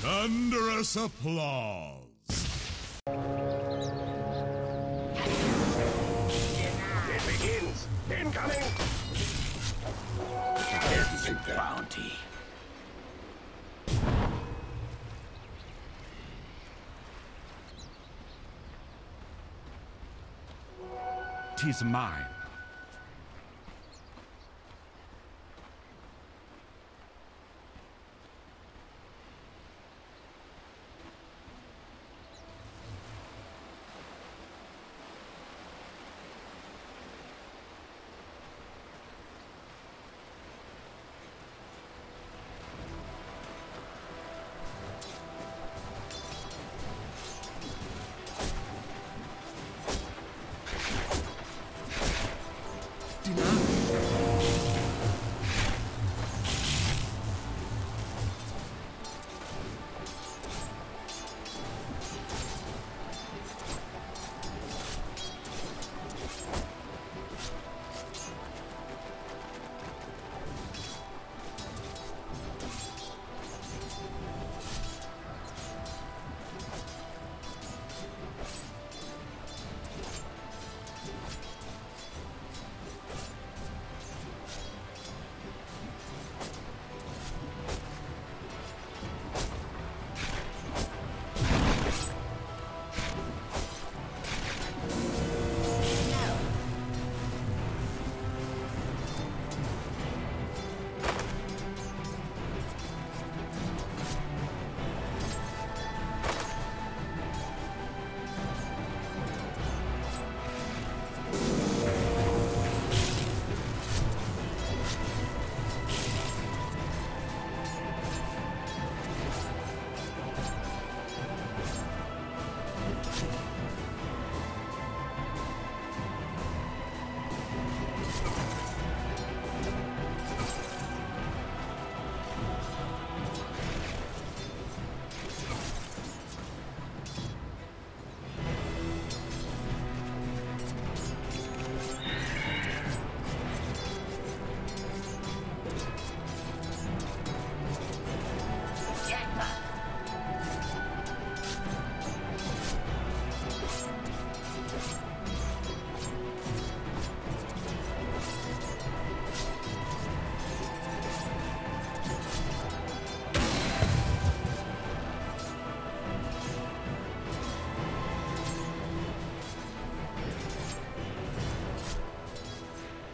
Thunderous applause. It begins. Incoming. It's a bounty. Tis mine.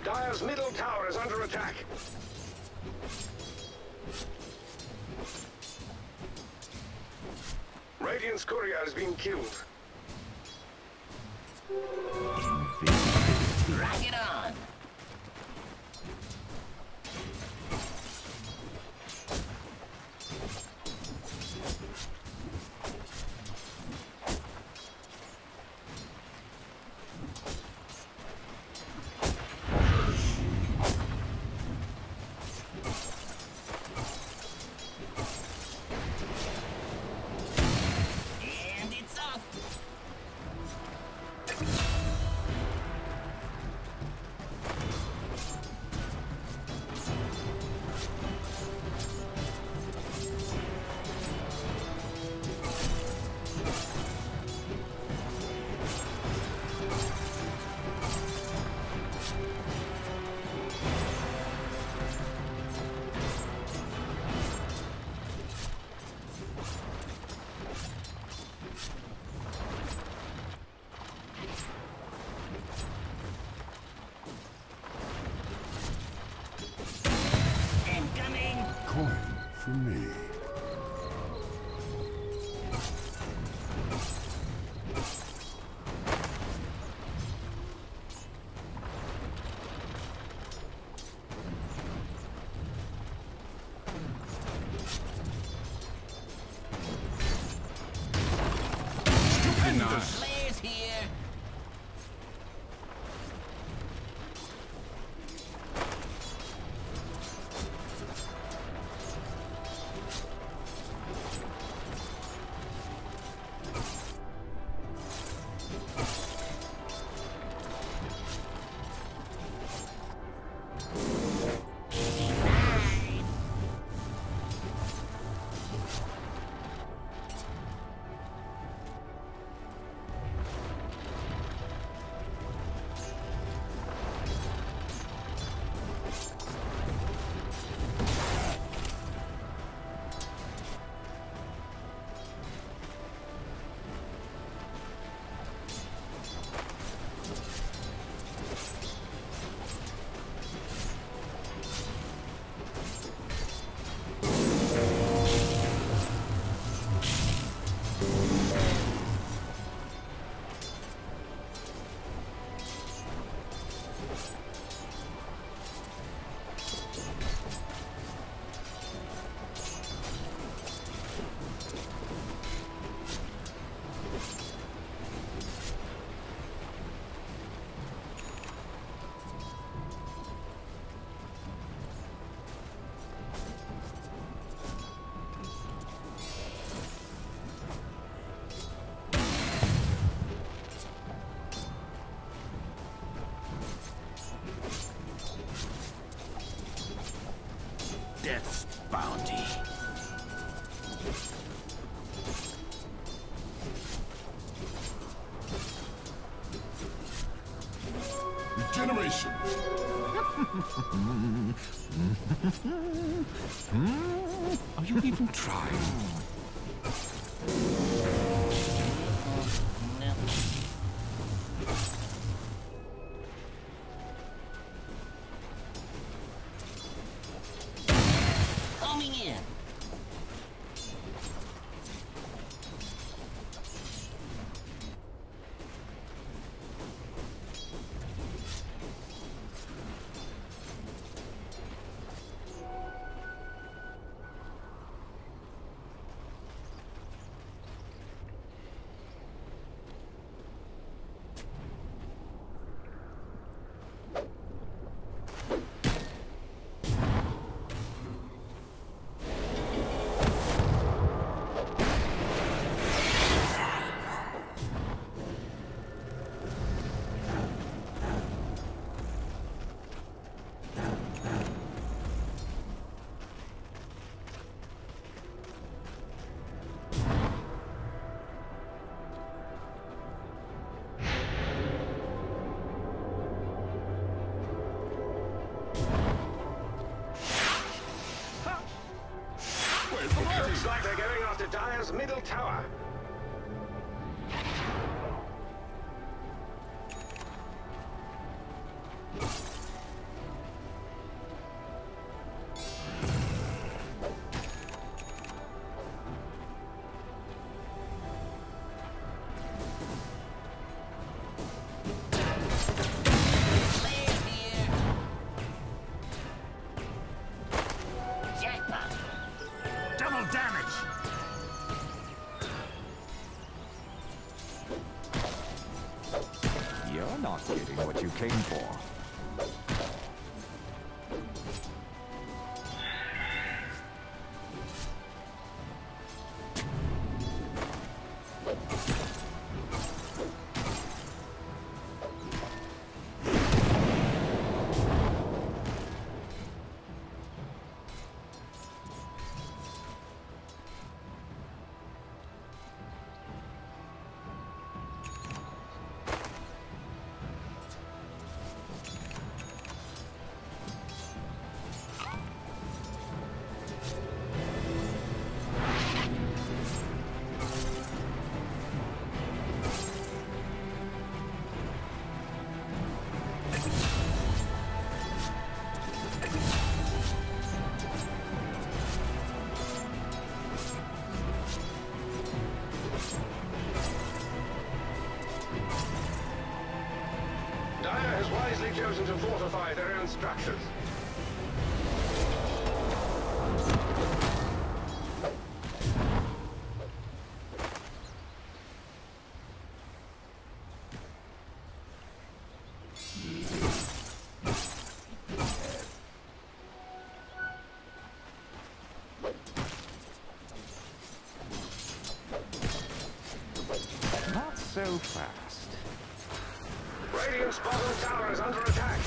Dire's middle tower is under attack. Radiant's courier has been killed. Drag it on! bounty. Regeneration. Are you even trying? Looks like they're going after Dire's middle tower. Came for. Chosen to fortify their own structures. Not so fast. Radiant's bottom tower is under attack.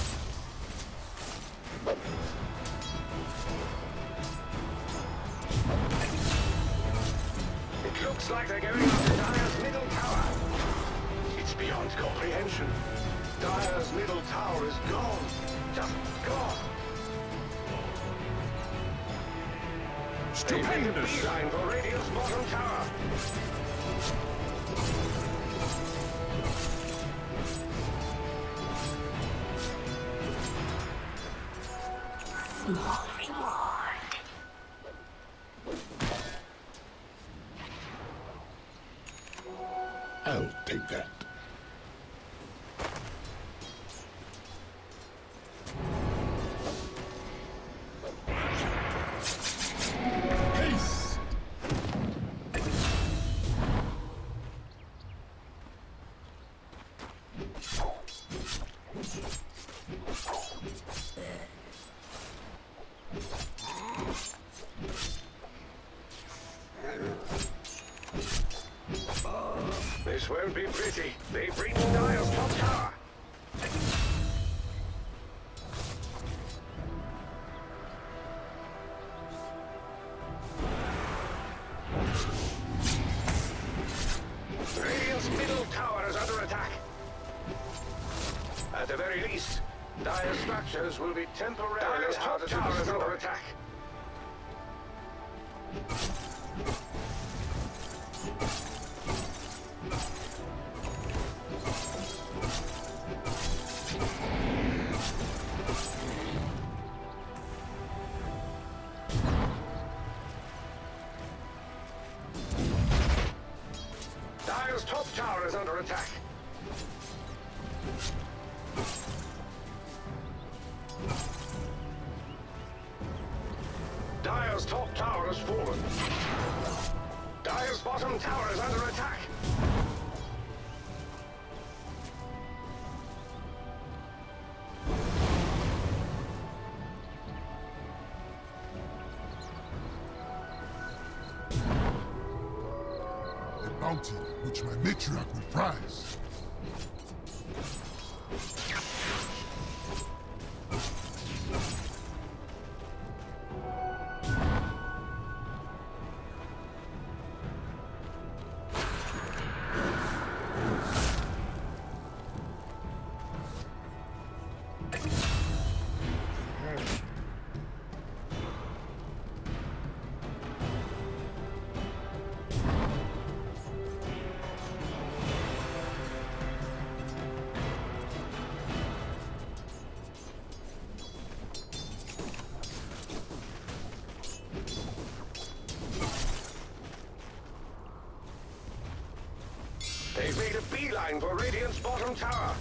It looks like they're going after Dire's middle tower. It's beyond comprehension. Dire's middle tower is gone. Just gone. Stupendous! They've made a beeline for Radiant's bottom tower. Small reward. I'll take that. Peace. This won't be pretty. They've reached Dire's top tower. Dire structures will be temporarily held under attack. Dire's top tower is under attack. Dire's top tower has fallen. Dire's bottom tower is under attack. The bounty which my matriarch will prize. They've made a beeline for Radiant's bottom tower.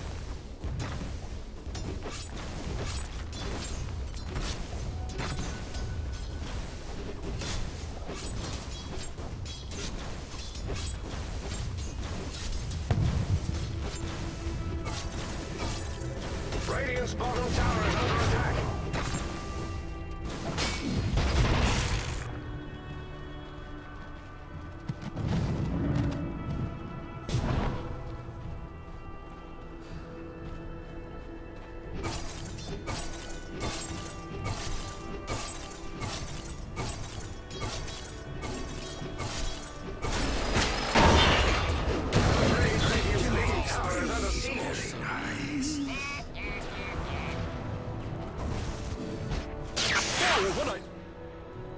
Radiant's bottom tower is under attack.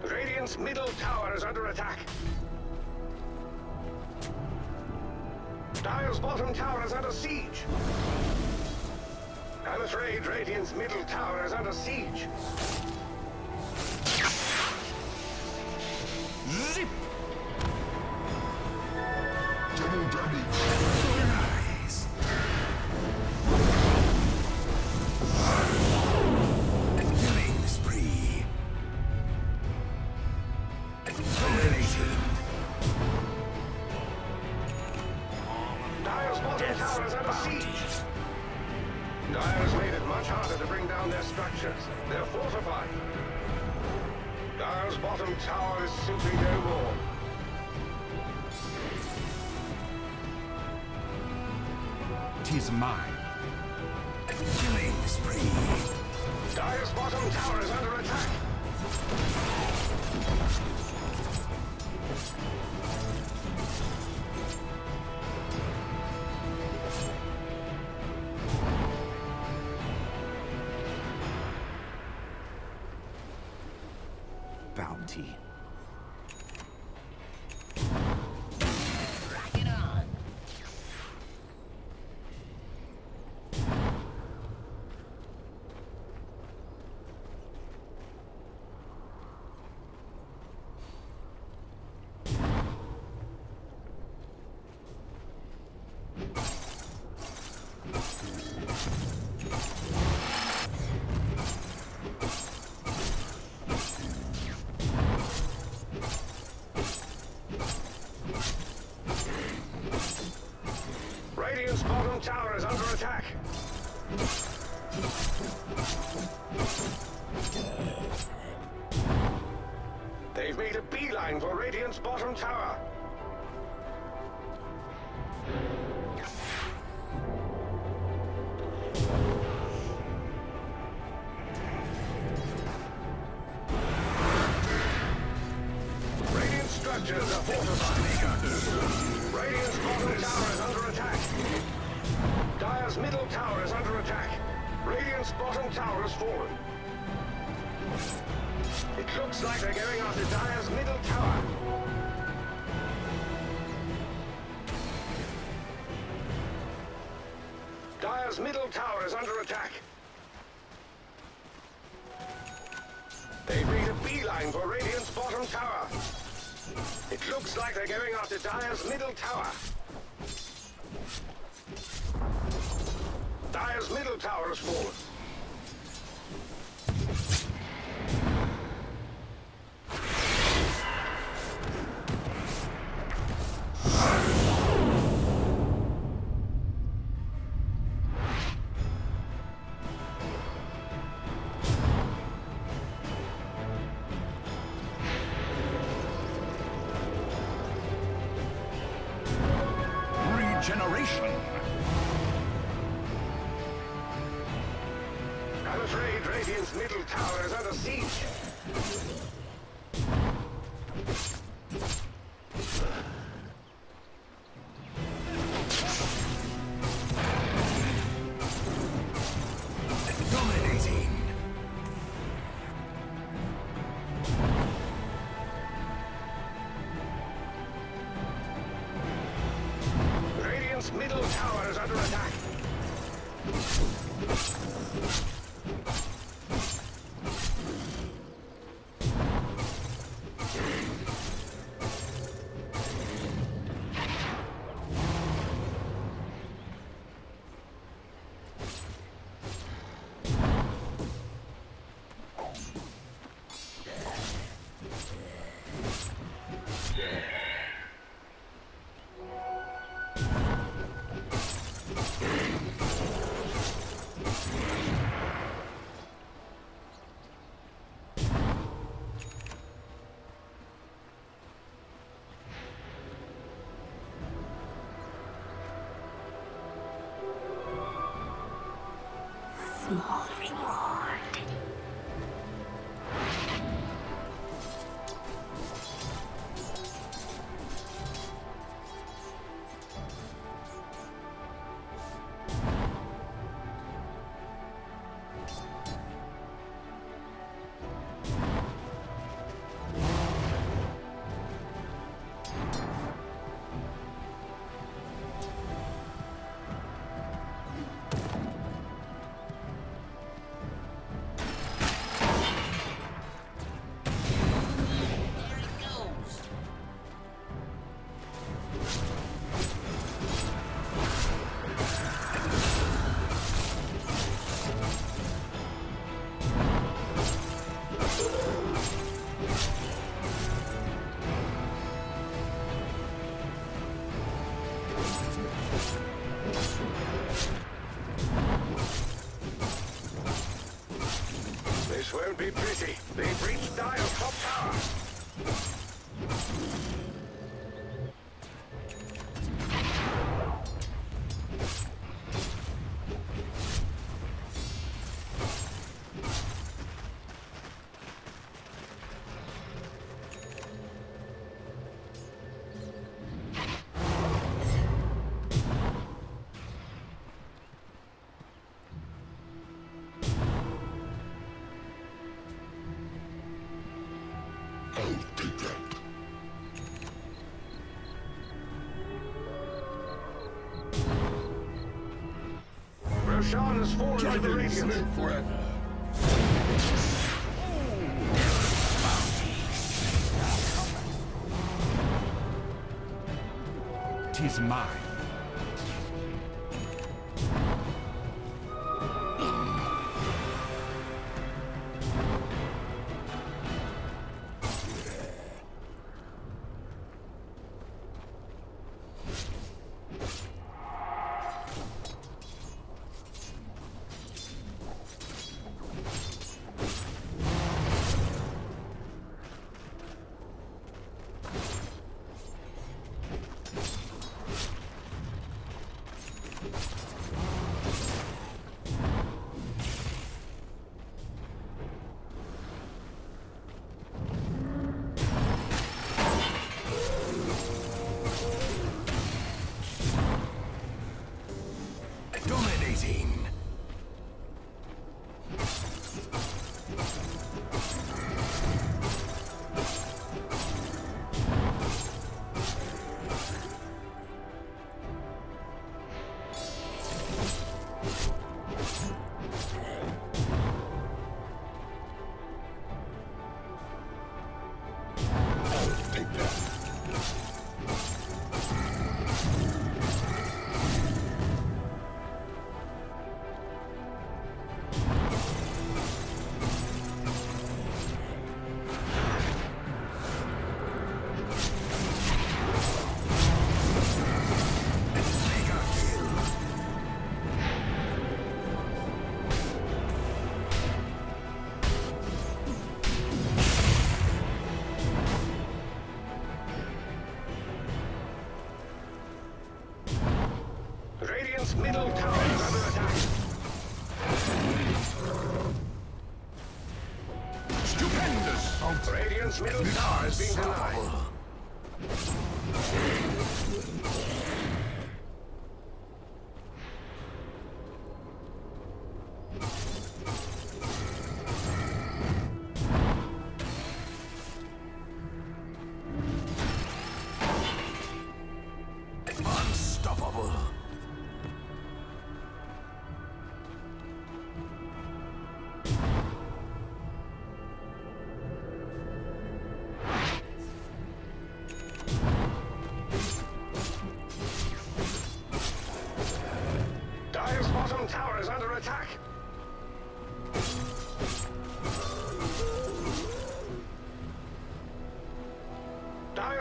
Radiant's middle tower is under attack. Dire's bottom tower is under siege. I'm afraid Radiant's middle tower is under siege. Zip! Double damage! Dire's made it much harder to bring down their structures. They're fortified. Dire's bottom tower is simply no more. Tis mine. Killing spree. Dire's bottom tower is under attack. Bounty. Rock it on. Radiant's bottom tower is under attack. They've made a beeline for Radiant's bottom tower. Radiant structures are fortified. Radiant's bottom tower is under attack. Dire's middle tower is under attack. Radiant's bottom tower has fallen. It looks like they're going after Dire's middle tower. Dire's middle tower is under attack. They made a beeline for Radiant's bottom tower. It looks like they're going after Dire's middle tower. Dire's middle tower has fallen. Generation. I'm afraid Radiant's middle tower is under siege. Dominating. Middle tower is under attack. Small reward. This won't be pretty. They've reached Dire's top tower. Roshan has fallen to the Radiant. Forever. Tis mine.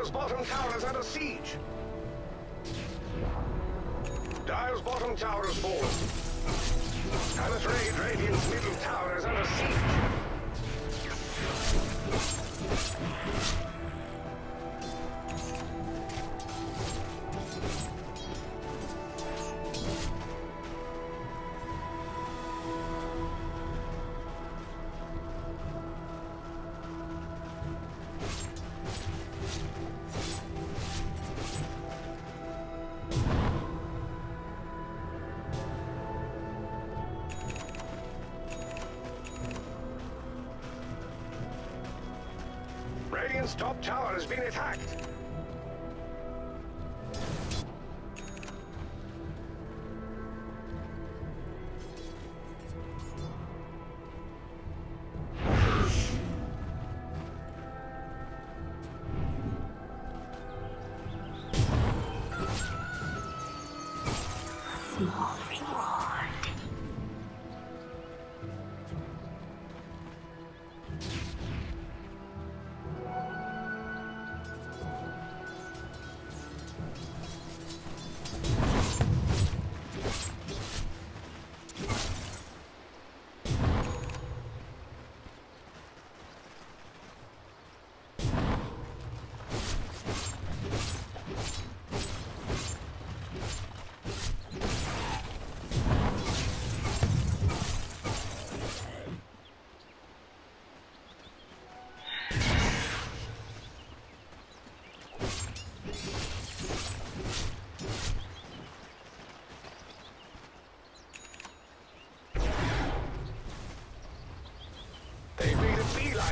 Dire's bottom tower is under siege. Dire's bottom tower has fallen. Hammer's Raid Radiant's middle tower is under siege. Radiant's top tower has been attacked. Small reward.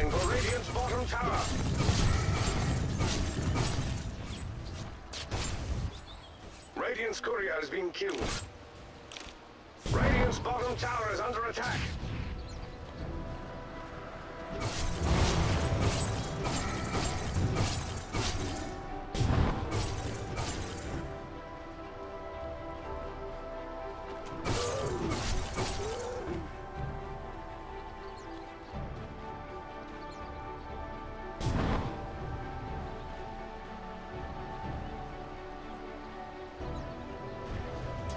For Radiant's bottom tower. Radiant's courier has been killed. Radiant's bottom tower is under attack.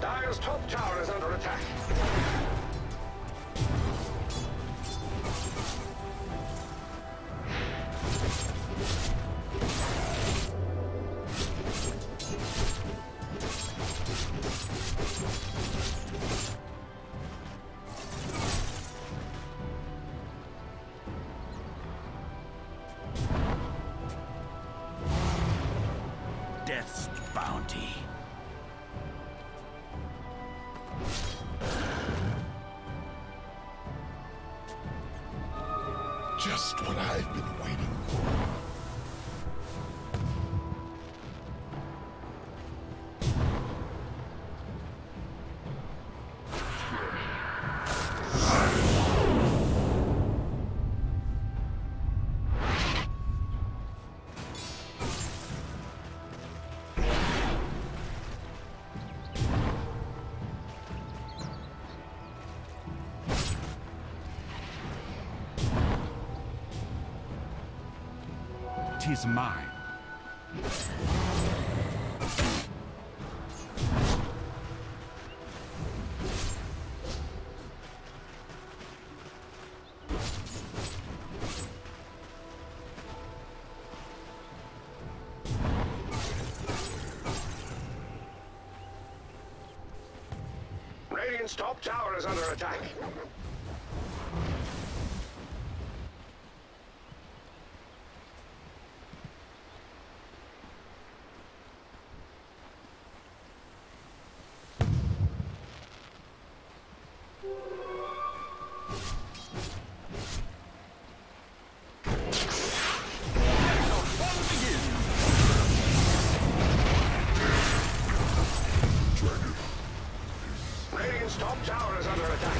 Dire's top tower is under attack. Death's bounty. Just what I've been waiting for. Is mine. Radiant's top tower is under attack. Top tower is under attack.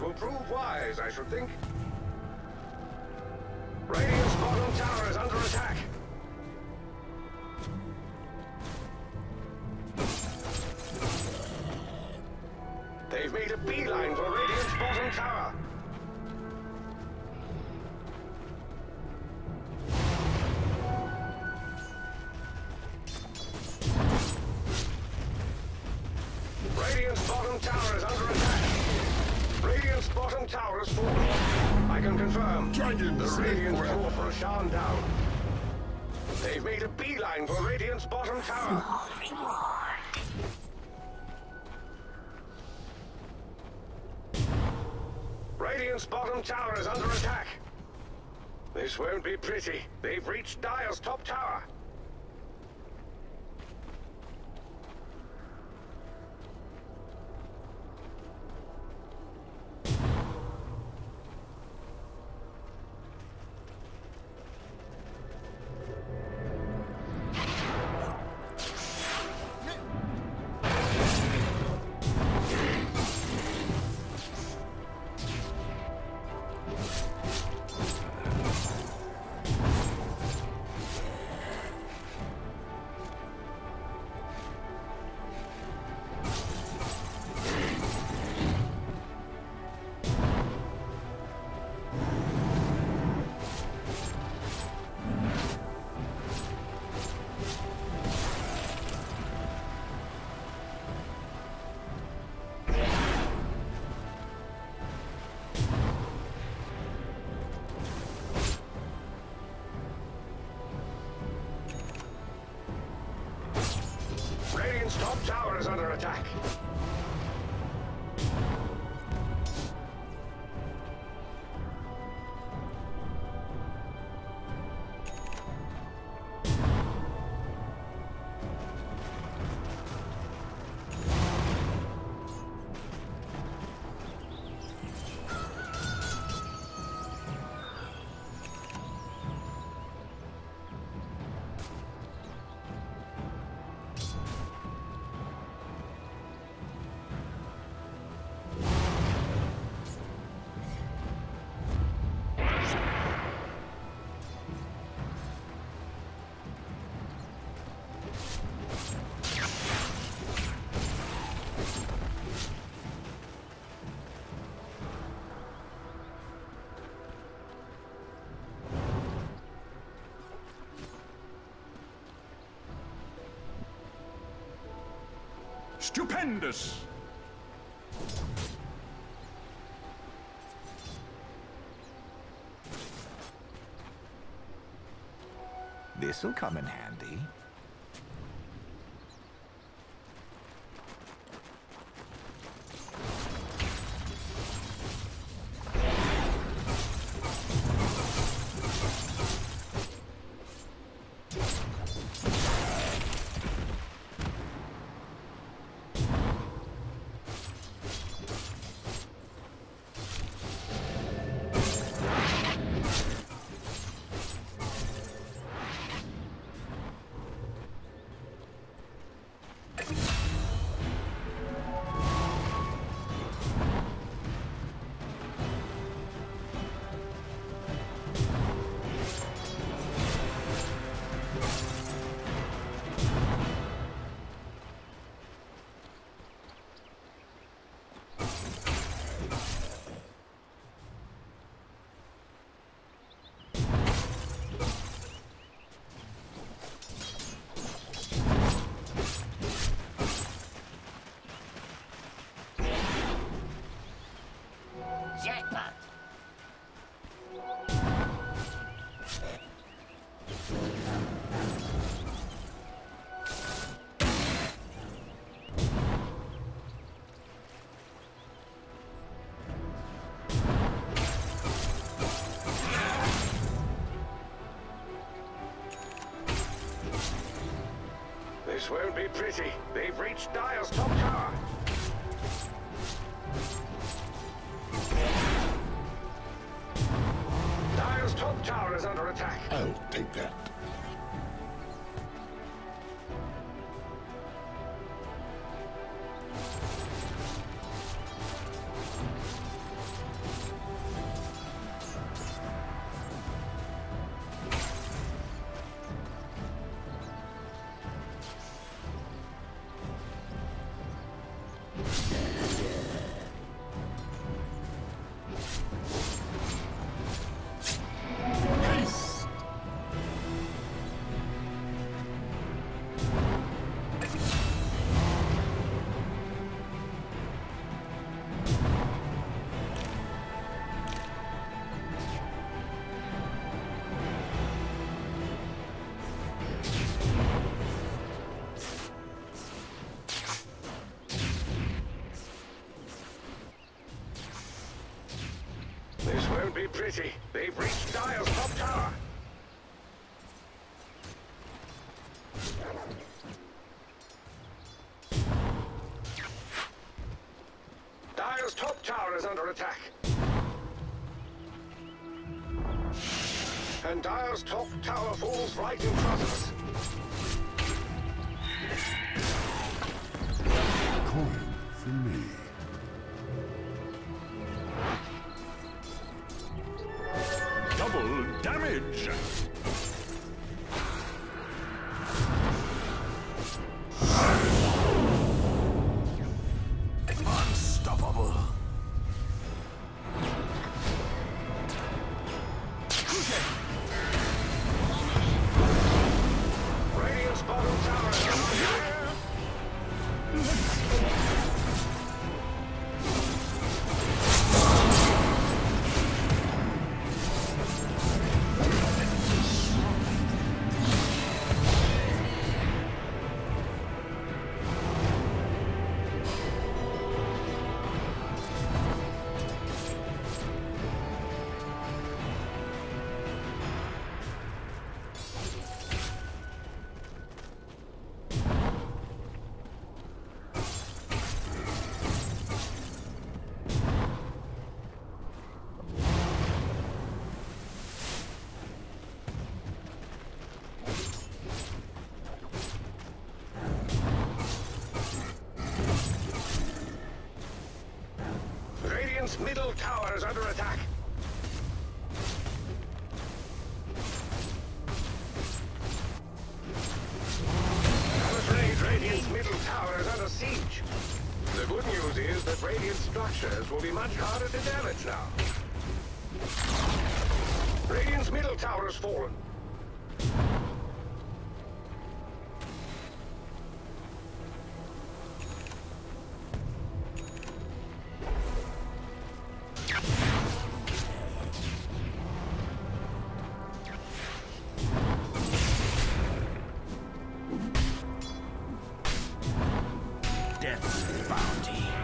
Will prove wise, I should think. Radiant's bottom tower is under attack. They've made a beeline for Radiant's bottom tower. Radiant's bottom tower is under attack. Radiant's bottom tower is falling. I can confirm. The Radiant's call for a Shan down. They've made a beeline for Radiant's bottom tower. Radiant's bottom tower is under attack. This won't be pretty. They've reached Dire's top tower. Top tower is under attack. Stupendous! This'll come in handy. This won't be pretty. They've reached Dire's top tower. Dire's top tower is under attack. I'll take that. Be pretty. They've reached Dire's top tower. Dire's top tower is under attack. And Dire's top tower falls right in front of us. A coin for me. Damage! Unstoppable! Radiant's bottom tower is under attack! Middle tower is under attack. I'm afraid Radiant's middle tower is under siege. The good news is that Radiant structures will be much harder to damage now. Radiant's middle tower has fallen.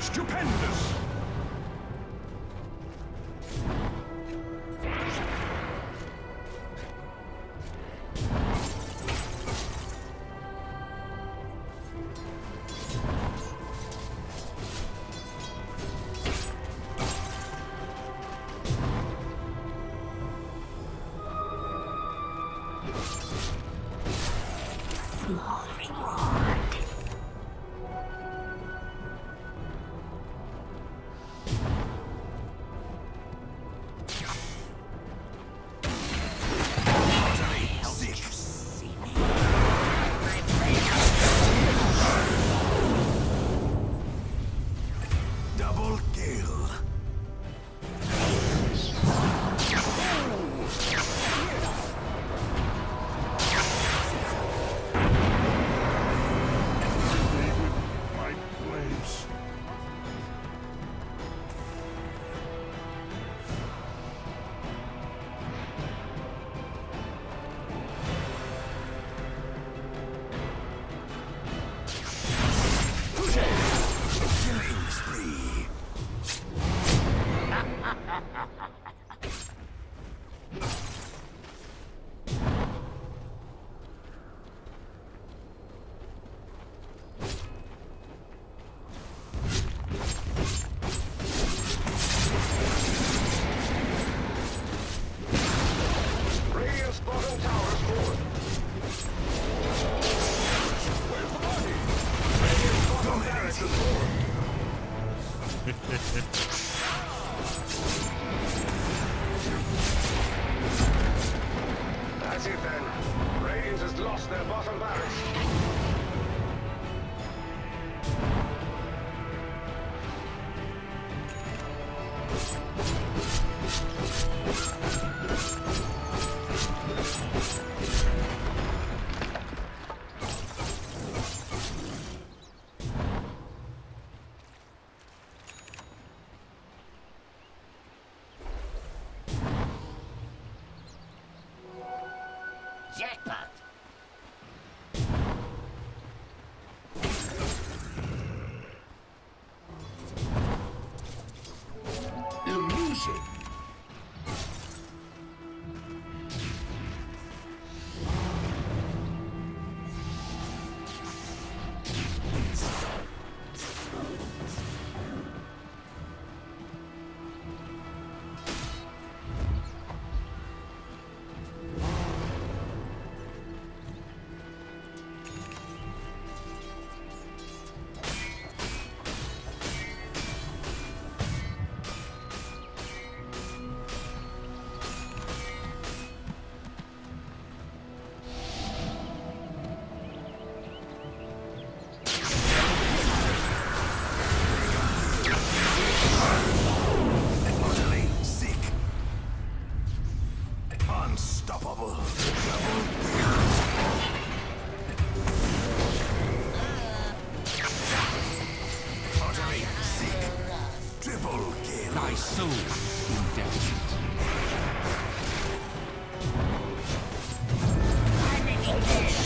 Stupendous! Double kill. That's it then. Radiant has lost their bottom barracks. Jackpot! Illusion! Unstoppable. Pottery sick. Triple kill. My soul in deficit. Invisibility!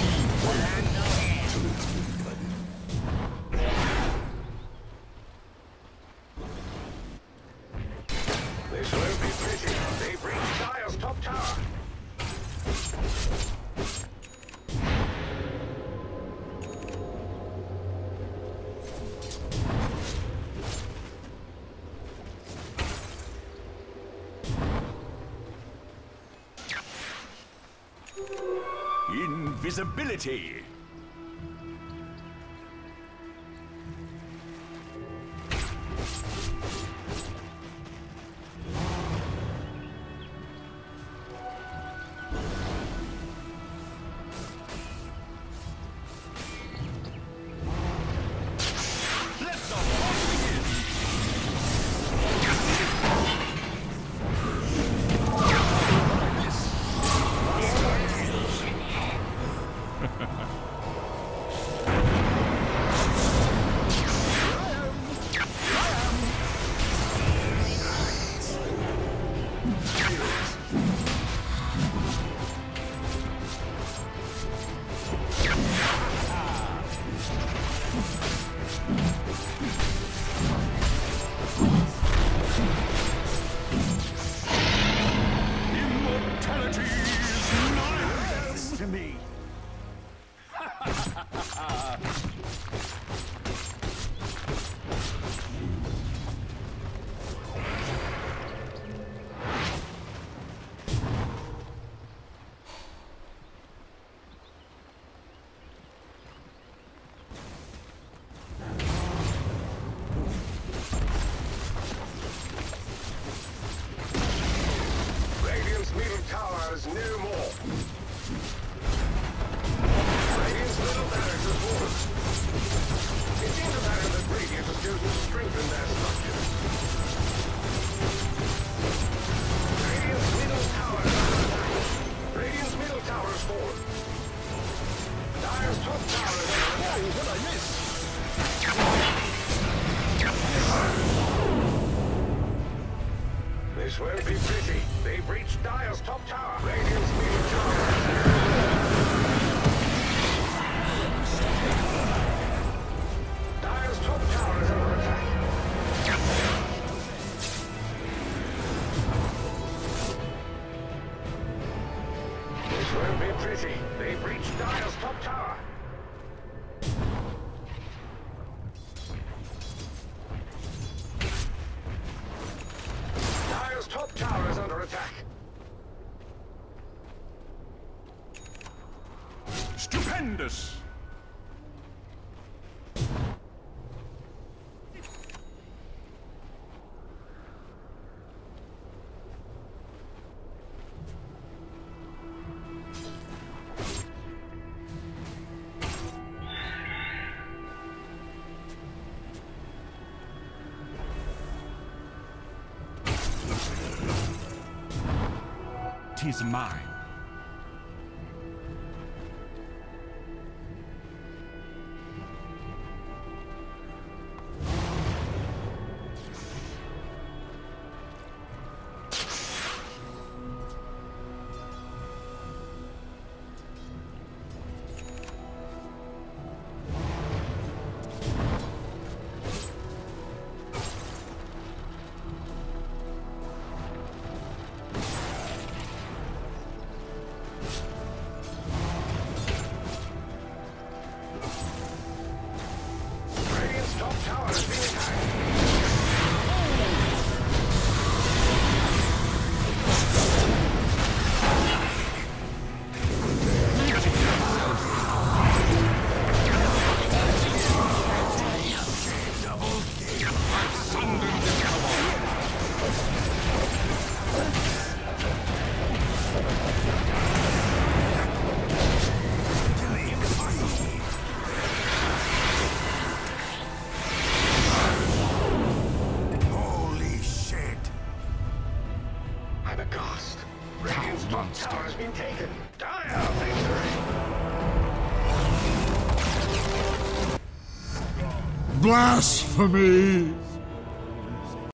This won't be pretty. They've reached Dire's top tower. Radiant's middle tower. Dire's top tower is under attack. This won't be pretty. They've reached Dire's top tower. Stupendous! He's mine. Blasphemy!